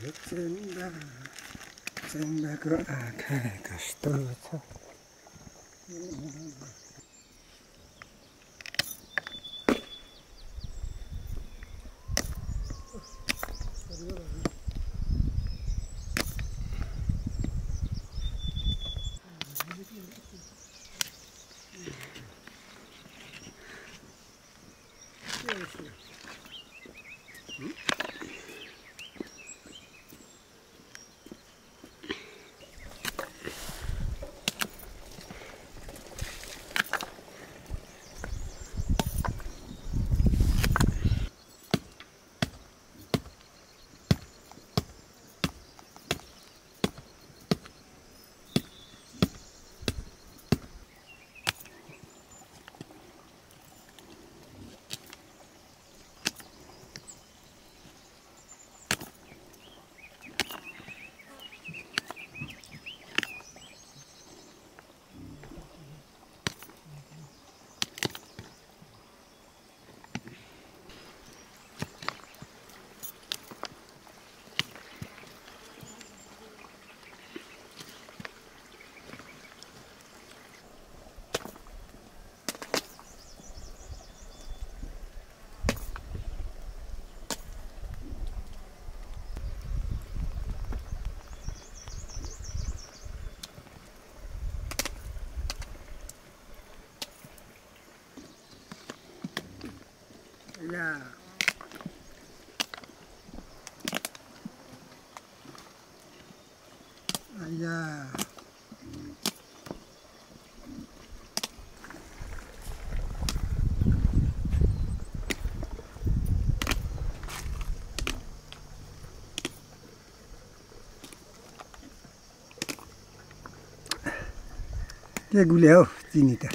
全部赤いとしとるぞ。Yeah. Yeah. Dia gulai oh sini dah.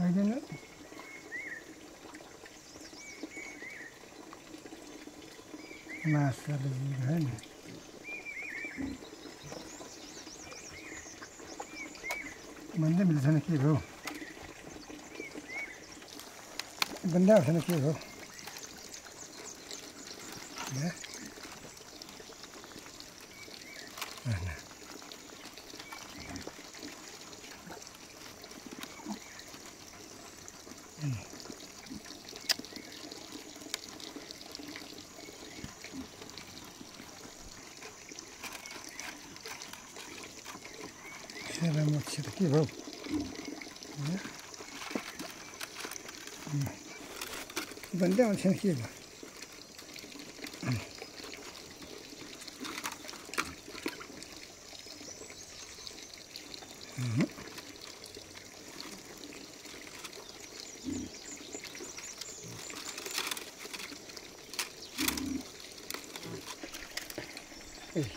I don't know. Master is good. Monday will send a key row. Banda sent a key row. Yeah. Все-таки был. Банда очень хиба. Эй,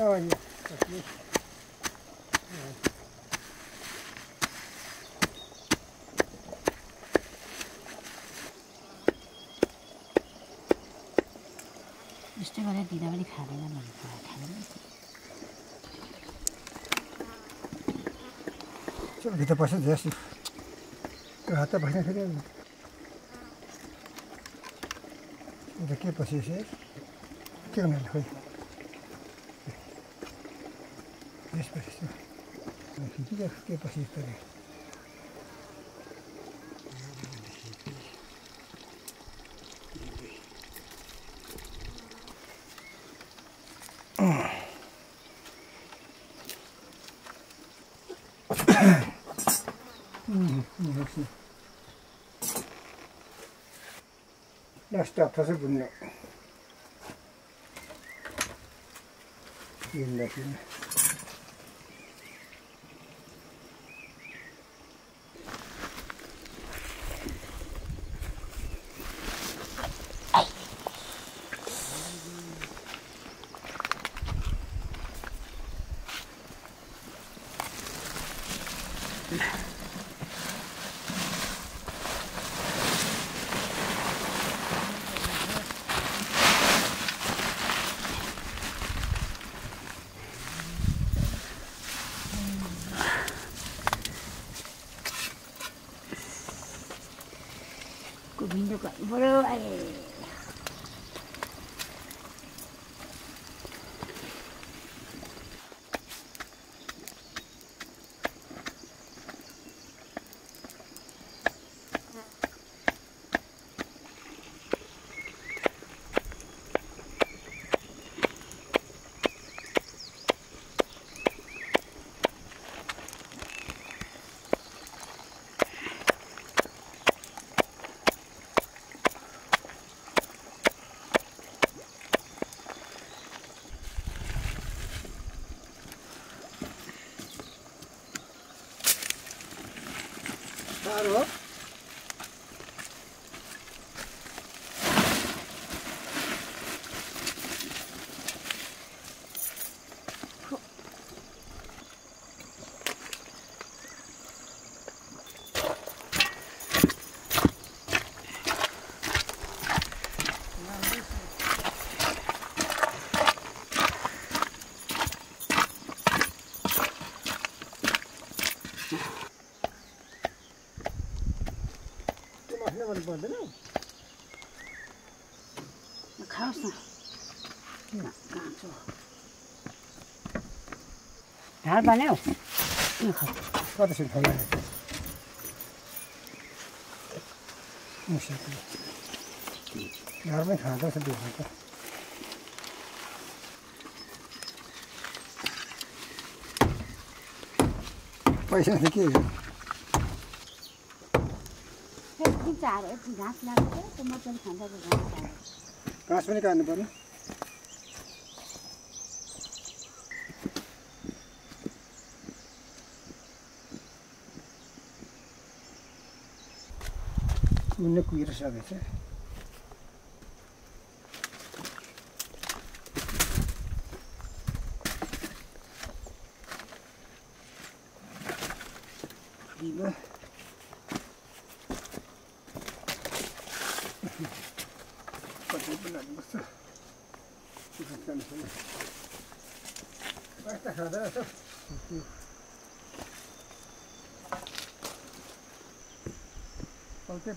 Давай, нет. इस तरह दीदा वाली खाने का मन कर खाने में चलो भीतर पसंद है सिर्फ कहता बचने के लिए इधर क्या पसंद है क्या नहीं है इस पसंद नहीं किया क्या पसंद करेंラストはパセブンのいいんだけどね。Bro, I. Hello? Berdua, kau sah, nak kacau. Dah balik, kau tu sudah balik. Musa tu, dah balik kau sedih kau. Pakai nak kiri. चार एक घास लगता है तो मत चल खाना तो घास में निकालने पर मुन्ने कोई रस्सा देते हैं लीबा पलते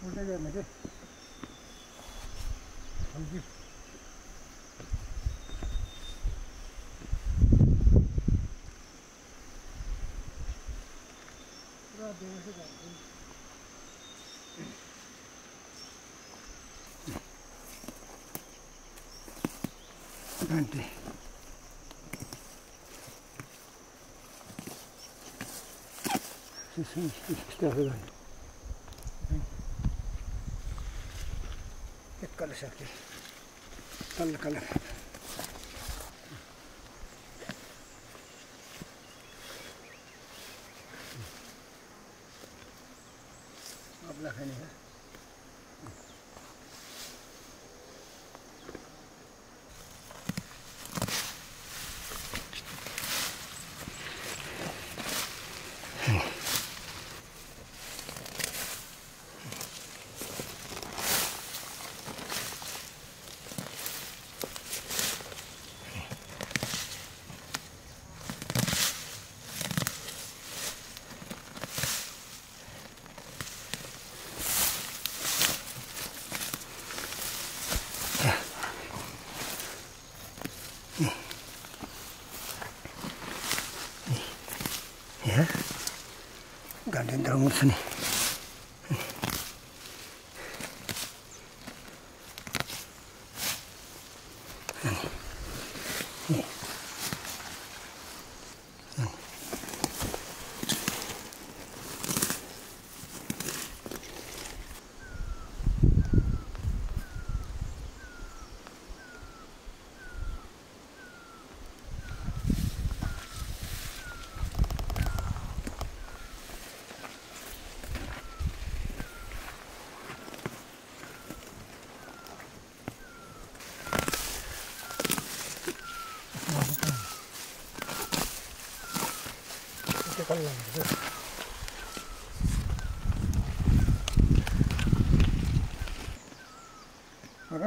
पुलते गए मुझे घंटे एक कलर साके कलर कलर अब लगाने हैं なんだろう、本当に。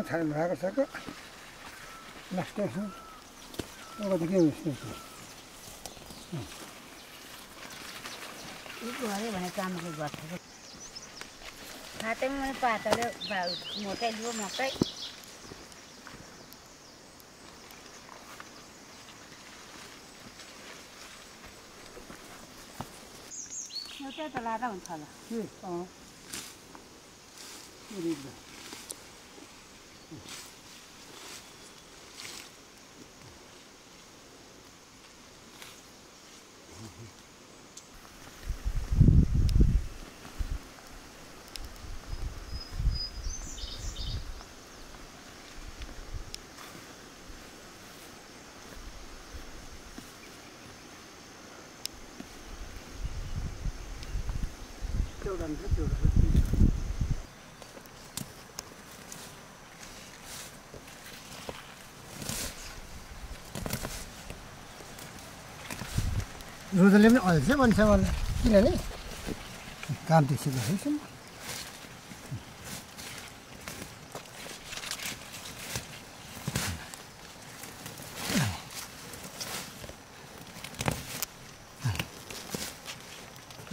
Saya merasa sakit, nasib pun orang begini nasib. Ibu hari mana kamu buat? Hati mana patah le, bau motel dua motel. Motel telah dah untar lah. Oh, ini. Jordan. रोज़ले में अलग से बनने वाले क्या नहीं काम तीसरी बारी से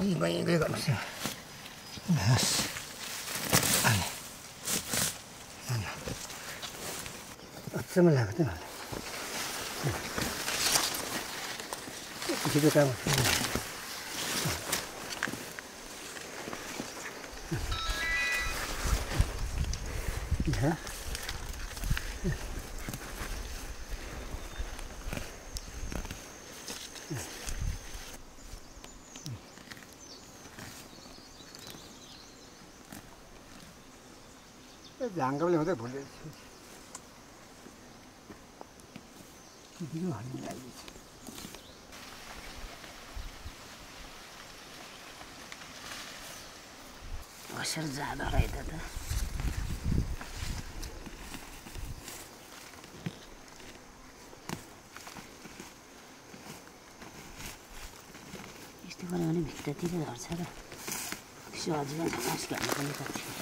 ये बाइक लेकर मुझे बस आने आना अच्छा मिला करते हैं Kita kamu. Ya. Jangan kau lihat boleh. Kita tu hari lagi. شرزع بريدة ده يشتغل أنا مكتاتي للعرسلة شو عزيزي أنا أشكال مكتاتي